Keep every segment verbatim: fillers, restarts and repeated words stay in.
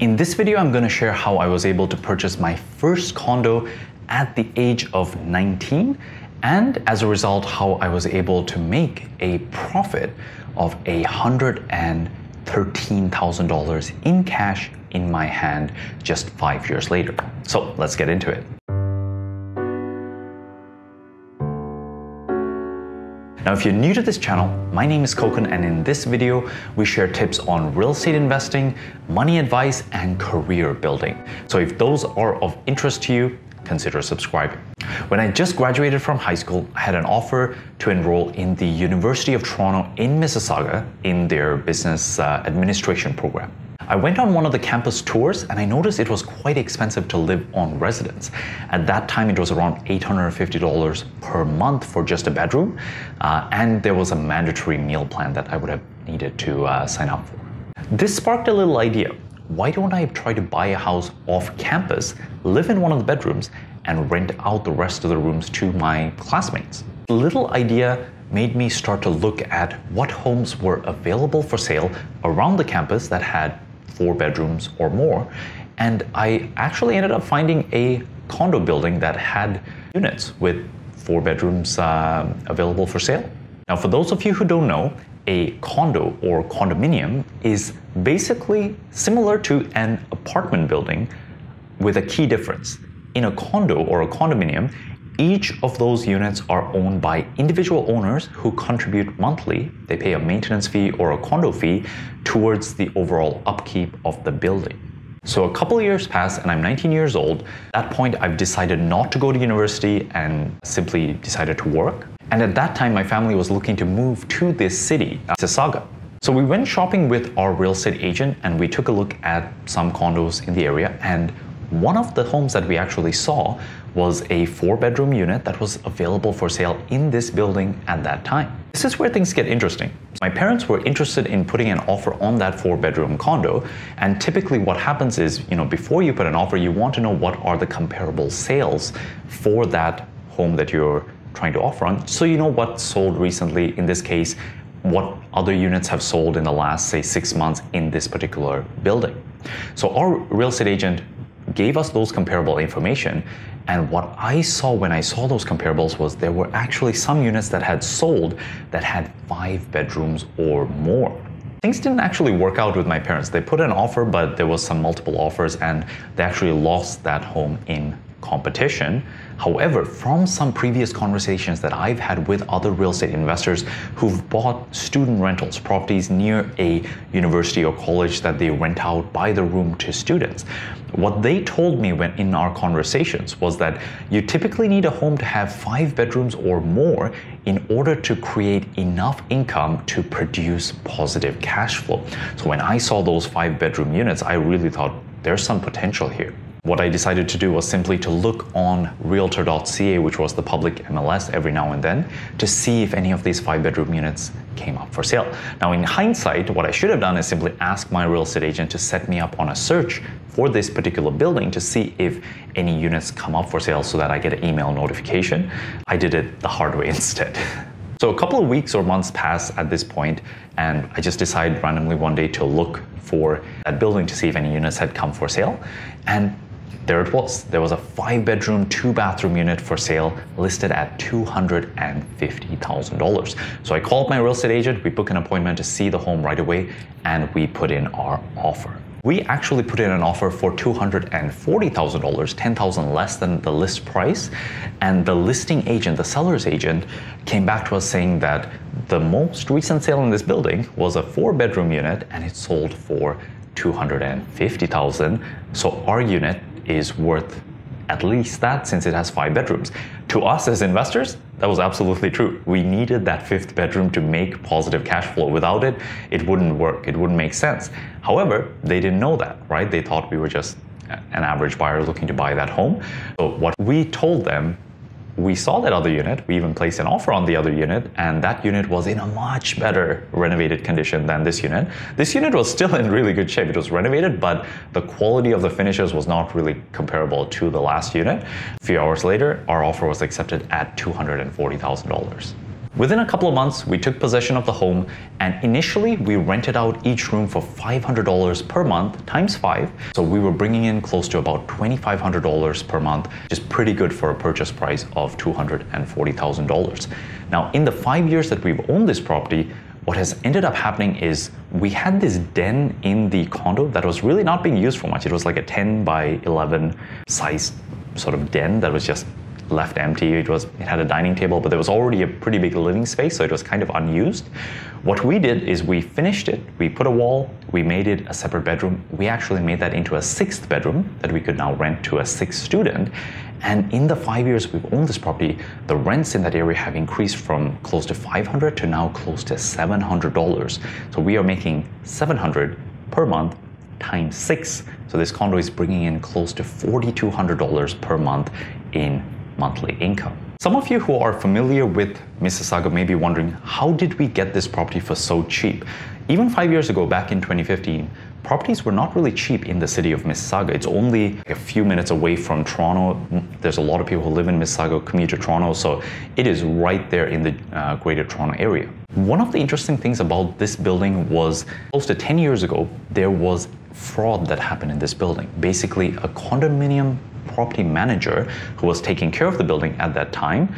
In this video, I'm going to share how I was able to purchase my first condo at the age of nineteen, and as a result, how I was able to make a profit of one hundred thirteen thousand dollars in cash in my hand just five years later. So let's get into it. Now, if you're new to this channel, my name is Koken, and in this video, we share tips on real estate investing, money advice, and career building. So if those are of interest to you, consider subscribing. When I just graduated from high school, I had an offer to enroll in the University of Toronto in Mississauga in their business uh, administration program. I went on one of the campus tours and I noticed it was quite expensive to live on residence. At that time, it was around eight hundred fifty dollars per month for just a bedroom, uh, and there was a mandatory meal plan that I would have needed to uh, sign up for. This sparked a little idea. Why don't I try to buy a house off campus, live in one of the bedrooms, and rent out the rest of the rooms to my classmates? The little idea made me start to look at what homes were available for sale around the campus that had four bedrooms or more, and I actually ended up finding a condo building that had units with four bedrooms uh, available for sale. Now, for those of you who don't know, a condo or condominium is basically similar to an apartment building with a key difference. In a condo or a condominium, each of those units are owned by individual owners who contribute monthly. They pay a maintenance fee or a condo fee towards the overall upkeep of the building. So a couple of years pass and I'm nineteen years old. At that point, I've decided not to go to university and simply decided to work. And at that time, my family was looking to move to this city, Mississauga. So we went shopping with our real estate agent and we took a look at some condos in the area, and one of the homes that we actually saw was a four-bedroom unit that was available for sale in this building at that time. This is where things get interesting. My parents were interested in putting an offer on that four-bedroom condo, and typically what happens is, you know, before you put an offer, you want to know what are the comparable sales for that home that you're trying to offer on, so you know what sold recently. In this case, what other units have sold in the last, say, six months in this particular building. So our real estate agent gave us those comparable information, and what I saw when I saw those comparables was there were actually some units that had sold that had five bedrooms or more. Things didn't actually work out with my parents. They put an offer, but there was some multiple offers and they actually lost that home in competition. However, from some previous conversations that I've had with other real estate investors who've bought student rentals, properties near a university or college that they rent out by the room to students, what they told me when in our conversations was that you typically need a home to have five bedrooms or more in order to create enough income to produce positive cash flow. So when I saw those five bedroom units, I really thought there's some potential here. What I decided to do was simply to look on realtor dot C A, which was the public M L S, every now and then to see if any of these five bedroom units came up for sale. Now, in hindsight, what I should have done is simply ask my real estate agent to set me up on a search for this particular building to see if any units come up for sale so that I get an email notification. I did it the hard way instead. So a couple of weeks or months pass at this point, and I just decide randomly one day to look for that building to see if any units had come for sale. And there it was. There was a five bedroom, two bathroom unit for sale listed at two hundred fifty thousand dollars. So I called my real estate agent, we booked an appointment to see the home right away, and we put in our offer. We actually put in an offer for two hundred forty thousand dollars, ten thousand dollars less than the list price. And the listing agent, the seller's agent, came back to us saying that the most recent sale in this building was a four bedroom unit and it sold for two hundred fifty thousand dollars. So our unit is worth at least that since it has five bedrooms. To us as investors, that was absolutely true. We needed that fifth bedroom to make positive cash flow. Without it, it wouldn't work. It wouldn't make sense. However, they didn't know that, right? They thought we were just an average buyer looking to buy that home. So what we told them, we saw that other unit, we even placed an offer on the other unit, and that unit was in a much better renovated condition than this unit. This unit was still in really good shape. It was renovated, but the quality of the finishes was not really comparable to the last unit. A few hours later, our offer was accepted at two hundred forty thousand dollars. Within a couple of months, we took possession of the home, and initially we rented out each room for five hundred dollars per month times five. So we were bringing in close to about twenty-five hundred dollars per month, which is pretty good for a purchase price of two hundred forty thousand dollars. Now, in the five years that we've owned this property, what has ended up happening is we had this den in the condo that was really not being used for much. It was like a ten by eleven size sort of den that was just left empty. It was, it had a dining table, but there was already a pretty big living space, so it was kind of unused. What we did is we finished it, we put a wall, we made it a separate bedroom. We actually made that into a sixth bedroom that we could now rent to a sixth student. And in the five years we've owned this property, the rents in that area have increased from close to five hundred dollars to now close to seven hundred dollars. So we are making seven hundred dollars per month times six. So this condo is bringing in close to forty-two hundred dollars per month in monthly income. Some of you who are familiar with Mississauga may be wondering, how did we get this property for so cheap? Even five years ago, back in twenty fifteen, properties were not really cheap in the city of Mississauga. It's only a few minutes away from Toronto. There's a lot of people who live in Mississauga, commute to Toronto, so it is right there in the uh, Greater Toronto Area. One of the interesting things about this building was, close to ten years ago, there was fraud that happened in this building. Basically, a condominium property manager who was taking care of the building at that time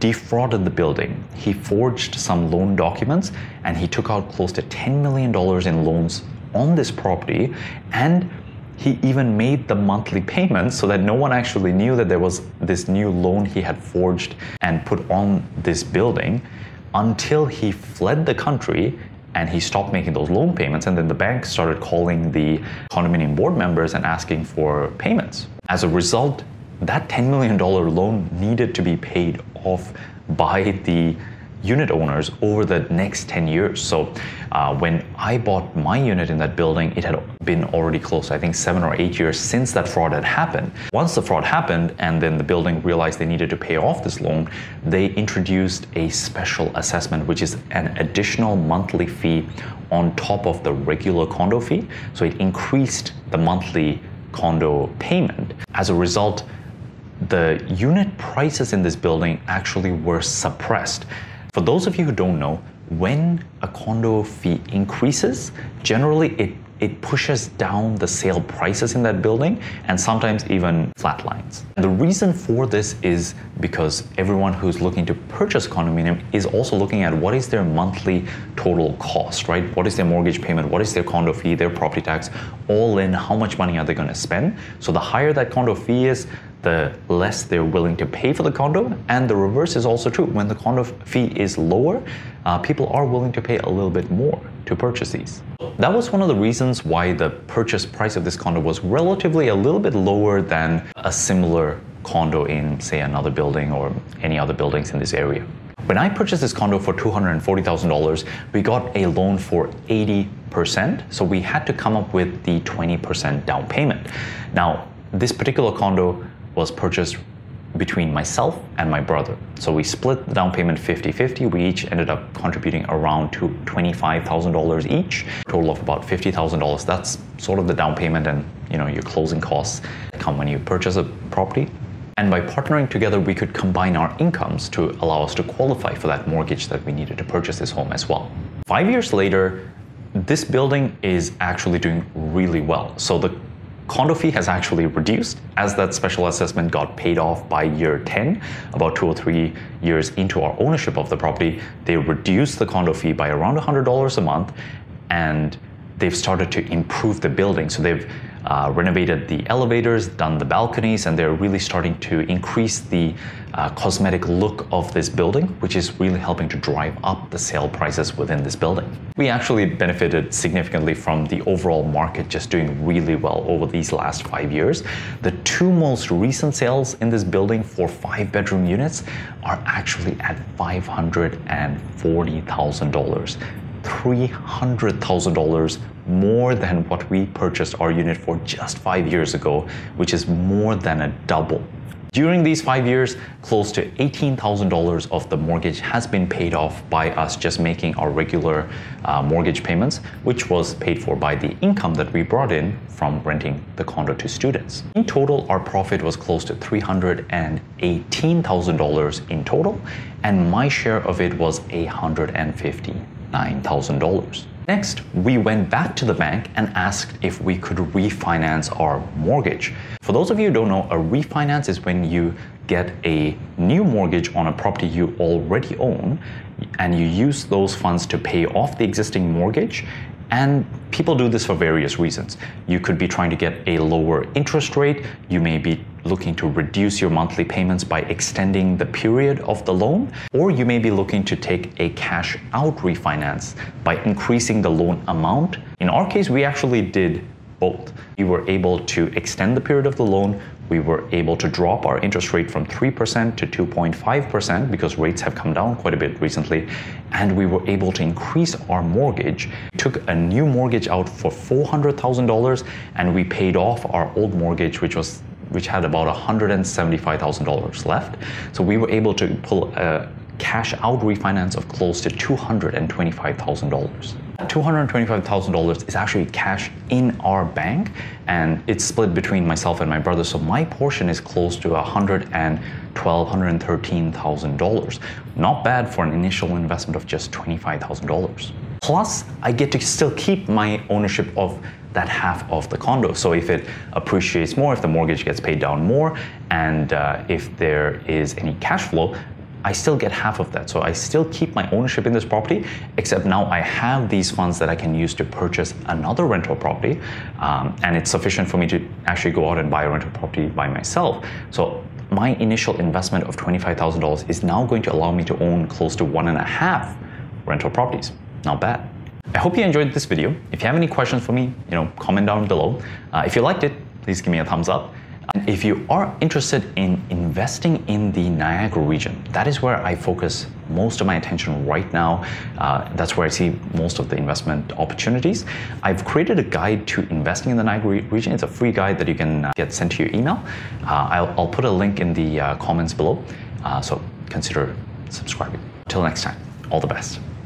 defrauded the building. He forged some loan documents and he took out close to ten million dollars in loans on this property, and he even made the monthly payments so that no one actually knew that there was this new loan he had forged and put on this building, until he fled the country and he stopped making those loan payments. And then the bank started calling the condominium board members and asking for payments. As a result, that ten million dollars loan needed to be paid off by the unit owners over the next ten years. So uh, when I bought my unit in that building, it had been already close to, I think, seven or eight years since that fraud had happened. Once the fraud happened and then the building realized they needed to pay off this loan, they introduced a special assessment, which is an additional monthly fee on top of the regular condo fee. So it increased the monthly condo payment. As a result, the unit prices in this building actually were suppressed. For those of you who don't know, when a condo fee increases, generally it, it pushes down the sale prices in that building and sometimes even flatlines. And the reason for this is because everyone who's looking to purchase condominium is also looking at what is their monthly total cost, right? What is their mortgage payment? What is their condo fee, their property tax? All in, how much money are they going to spend? So the higher that condo fee is, the less they're willing to pay for the condo. And the reverse is also true. When the condo fee is lower, uh, people are willing to pay a little bit more to purchase these. That was one of the reasons why the purchase price of this condo was relatively a little bit lower than a similar condo in, say, another building or any other buildings in this area. When I purchased this condo for two hundred forty thousand dollars, we got a loan for eighty percent. So we had to come up with the twenty percent down payment. Now, this particular condo was purchased between myself and my brother. So we split the down payment fifty fifty. We each ended up contributing around to twenty-five thousand dollars each, total of about fifty thousand dollars. That's sort of the down payment and, you know, your closing costs come when you purchase a property. And by partnering together, we could combine our incomes to allow us to qualify for that mortgage that we needed to purchase this home as well. Five years later, this building is actually doing really well. So the condo fee has actually reduced as that special assessment got paid off by year ten. About two or three years into our ownership of the property, they reduced the condo fee by around one hundred dollars a month, and they've started to improve the building. So they've uh, renovated the elevators, done the balconies, and they're really starting to increase the uh, cosmetic look of this building, which is really helping to drive up the sale prices within this building. We actually benefited significantly from the overall market just doing really well over these last five years. The two most recent sales in this building for five bedroom units are actually at five hundred forty thousand dollars. three hundred thousand dollars more than what we purchased our unit for just five years ago, which is more than a double. During these five years, close to eighteen thousand dollars of the mortgage has been paid off by us just making our regular uh, mortgage payments, which was paid for by the income that we brought in from renting the condo to students. In total, our profit was close to three hundred eighteen thousand dollars in total, and my share of it was eight hundred fifty-nine thousand dollars. Next, we went back to the bank and asked if we could refinance our mortgage. For those of you who don't know, a refinance is when you get a new mortgage on a property you already own, and you use those funds to pay off the existing mortgage. And people do this for various reasons. You could be trying to get a lower interest rate. You may be looking to reduce your monthly payments by extending the period of the loan, or you may be looking to take a cash out refinance by increasing the loan amount. In our case, we actually did both. We were able to extend the period of the loan. We were able to drop our interest rate from three percent to two point five percent because rates have come down quite a bit recently. And we were able to increase our mortgage. We took a new mortgage out for four hundred thousand dollars, and we paid off our old mortgage, which was which had about one hundred seventy-five thousand dollars left. So we were able to pull a cash out refinance of close to two hundred twenty-five thousand dollars. two hundred twenty-five thousand dollars is actually cash in our bank, and it's split between myself and my brother. So my portion is close to one hundred twelve thousand dollars, one hundred thirteen thousand dollars. Not bad for an initial investment of just twenty-five thousand dollars. Plus, I get to still keep my ownership of that half of the condo. So if it appreciates more, if the mortgage gets paid down more, and uh, if there is any cash flow, I still get half of that. So I still keep my ownership in this property, except now I have these funds that I can use to purchase another rental property. Um, and it's sufficient for me to actually go out and buy a rental property by myself. So my initial investment of twenty-five thousand dollars is now going to allow me to own close to one and a half rental properties. Not bad. I hope you enjoyed this video. If you have any questions for me, you know, comment down below. Uh, if you liked it, please give me a thumbs up. And if you are interested in investing in the Niagara region, that is where I focus most of my attention right now. Uh, that's where I see most of the investment opportunities. I've created a guide to investing in the Niagara region. It's a free guide that you can get sent to your email. Uh, I'll, I'll put a link in the uh, comments below. Uh, so consider subscribing. Till next time, all the best.